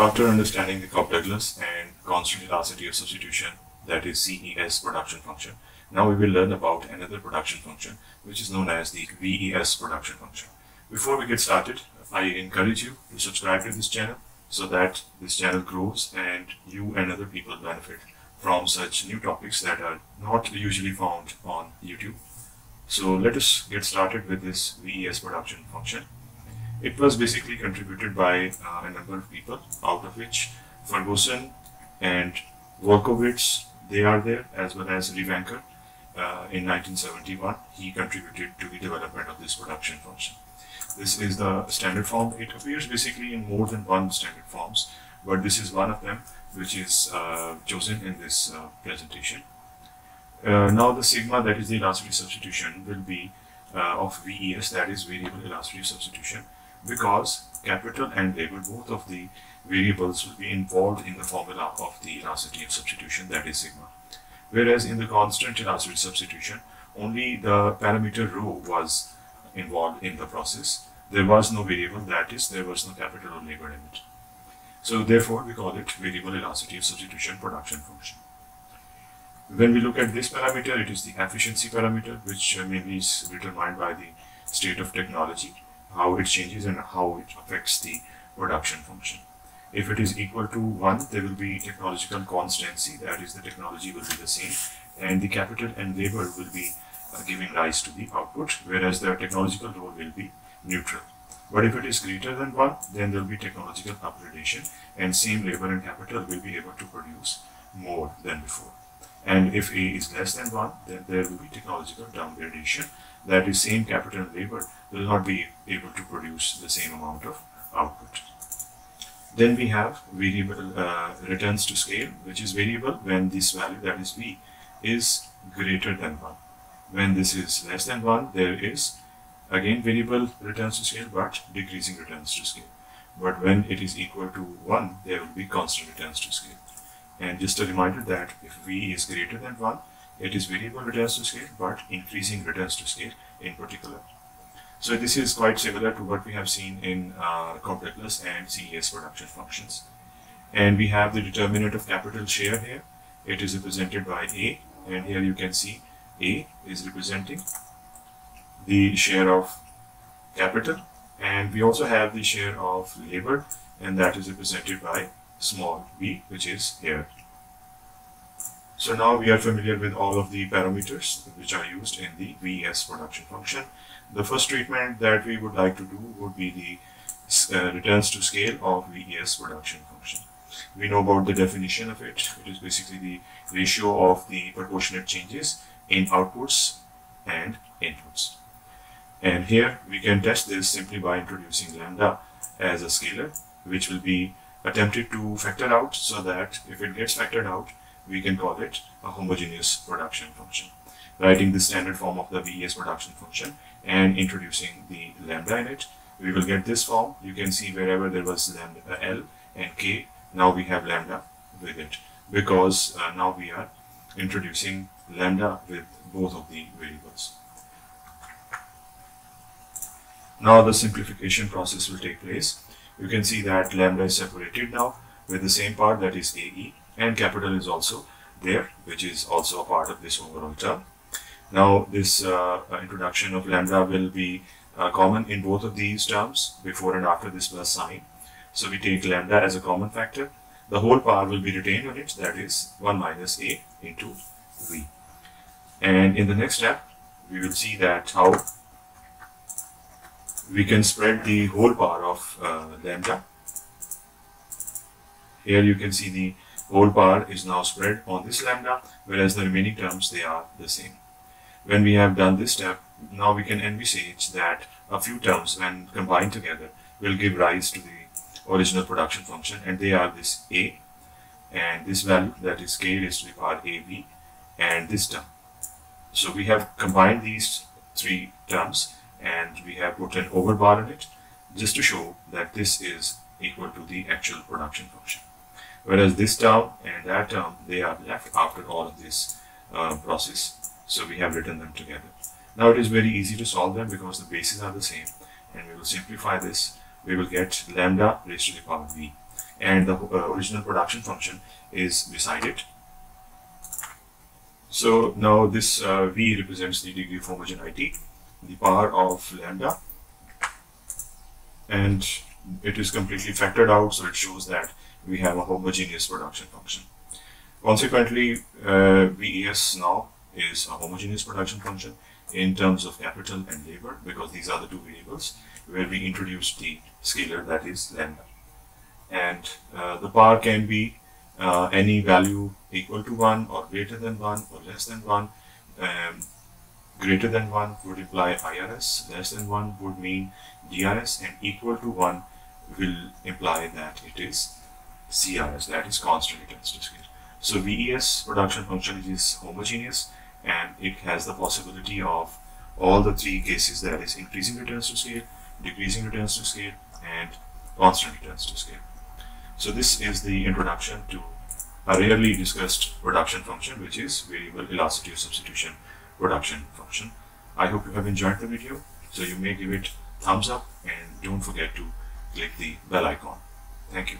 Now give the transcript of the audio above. After understanding the Cobb-Douglas and constant velocity of substitution, that is CES production function, now we will learn about another production function which is known as the VES production function. Before we get started, I encourage you to subscribe to this channel so that this channel grows and you and other people benefit from such new topics that are not usually found on YouTube. So let us get started with this VES production function. It was basically contributed by a number of people, out of which Ferguson and Vorkovitz, they are there, as well as Revanker. In 1971, he contributed to the development of this production function. This is the standard form. It appears basically in more than one standard forms, but this is one of them which is chosen in this presentation. Now the sigma, that is the elasticity substitution, will be of VES, that is variable elasticity substitution, because capital and label, both of the variables, will be involved in the formula of the elasticity of substitution, that is sigma. Whereas in the constant elasticity substitution, only the parameter rho was involved in the process. There was no variable, that is, there was no capital or label in it. So therefore, we call it variable elasticity of substitution production function. When we look at this parameter, it is the efficiency parameter, which mainly is determined by the state of technology, how it changes and how it affects the production function. If it is equal to 1, there will be technological constancy, that is, the technology will be the same, and the capital and label will be giving rise to the output, whereas the technological role will be neutral. But if it is greater than 1, then there will be technological upgradation, and same labor and capital will be able to produce more than before. And if A is less than 1, then there will be technological downgradation, that is, same capital and labor will not be able to produce the same amount of output. Then we have variable returns to scale, which is variable when this value, that is V, is greater than 1. When this is less than 1, there is again variable returns to scale, but decreasing returns to scale. But when it is equal to 1, there will be constant returns to scale. And just a reminder that if V is greater than 1, it is variable returns to scale, but increasing returns to scale in particular. So this is quite similar to what we have seen in Cobb-Douglas and CES production functions. And we have the determinant of capital share here. It is represented by A, and here you can see A is representing the share of capital, and we also have the share of labor, and that is represented by small b, which is here. So now we are familiar with all of the parameters which are used in the VES production function. The first treatment that we would like to do would be the returns to scale of VES production function. We know about the definition of it. It is basically the ratio of the proportionate changes in outputs and inputs. And here we can test this simply by introducing lambda as a scalar, which will be attempted to factor out, so that if it gets factored out, we can call it a homogeneous production function. Writing the standard form of the VES production function and introducing the lambda in it, we will get this form. You can see wherever there was lambda L and K, now we have lambda with it, because now we are introducing lambda with both of the variables. Now the simplification process will take place. You can see that lambda is separated now with the same part, that is AE, and capital is also there, which is also a part of this overall term. Now this introduction of lambda will be common in both of these terms, before and after this plus sign. So we take lambda as a common factor. The whole power will be retained on it, that is 1 minus A into V. And in the next step, we will see that how we can spread the whole power of lambda. Here you can see the whole power is now spread on this lambda, whereas the remaining terms, they are the same. When we have done this step, now we can envisage that a few terms, when combined together, will give rise to the original production function, and they are this A and this value, that is k raised to the power AB, and this term. So we have combined these three terms, and we have put an overbar on it just to show that this is equal to the actual production function. Whereas this term and that term, they are left after all of this process. So we have written them together. Now it is very easy to solve them because the bases are the same, and we will simplify this. We will get lambda raised to the power V. and the original production function is beside it. So now this V represents the degree of homogeneity, the power of lambda, and it is completely factored out, so it shows that we have a homogeneous production function. Consequently, VES now is a homogeneous production function in terms of capital and labor, because these are the two variables where we introduced the scalar, that is lambda. And the power can be any value equal to 1 or greater than 1 or less than 1. Greater than 1 would imply IRS, less than 1 would mean DRS, and equal to 1 will imply that it is CRS, that is constant intensity scale. So VES production function is homogeneous, and it has the possibility of all the three cases, that is increasing returns to scale, decreasing returns to scale, and constant returns to scale. So this is the introduction to a rarely discussed production function, which is variable elasticity of substitution production function. I hope you have enjoyed the video, so you may give it thumbs up and don't forget to click the bell icon. Thank you.